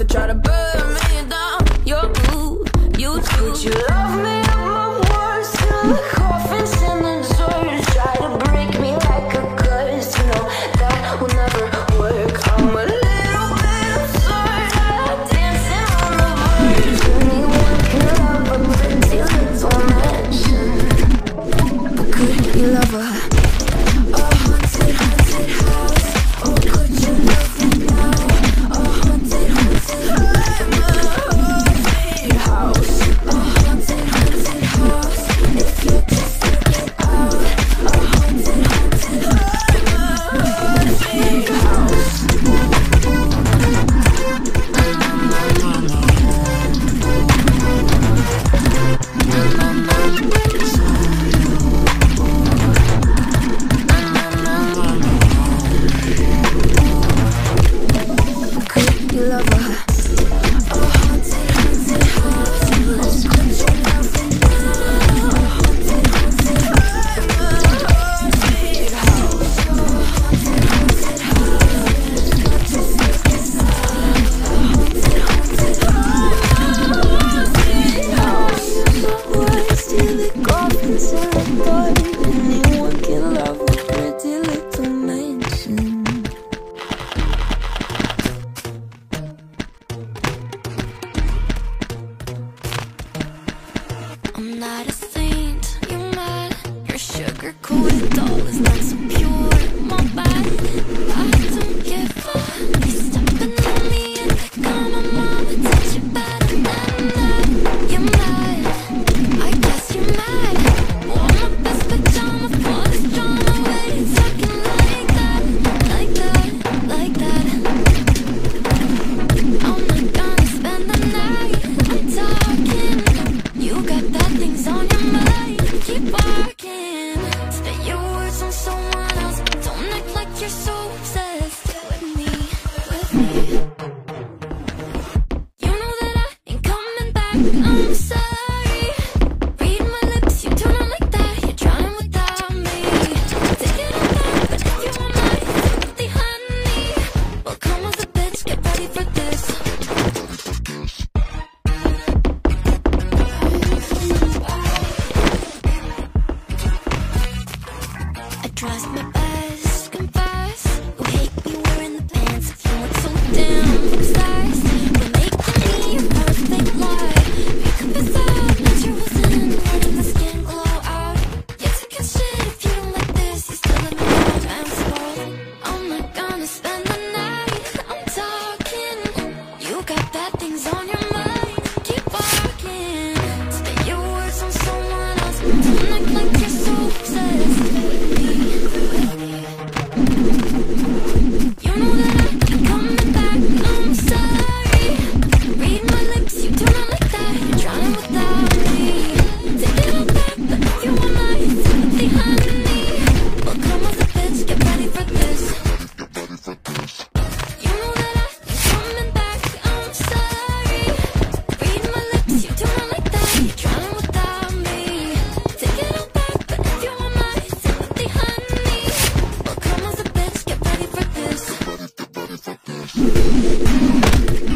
to try to burn me down. You're blue, you too. But you love me at my worst. You like coffins in the dirt. You try to break me like a curse. You know that will never work. I'm a little bit absurd. I'm dancing on the verge. Anyone can love a pretty little mansion. But could you love her? We'll be right back.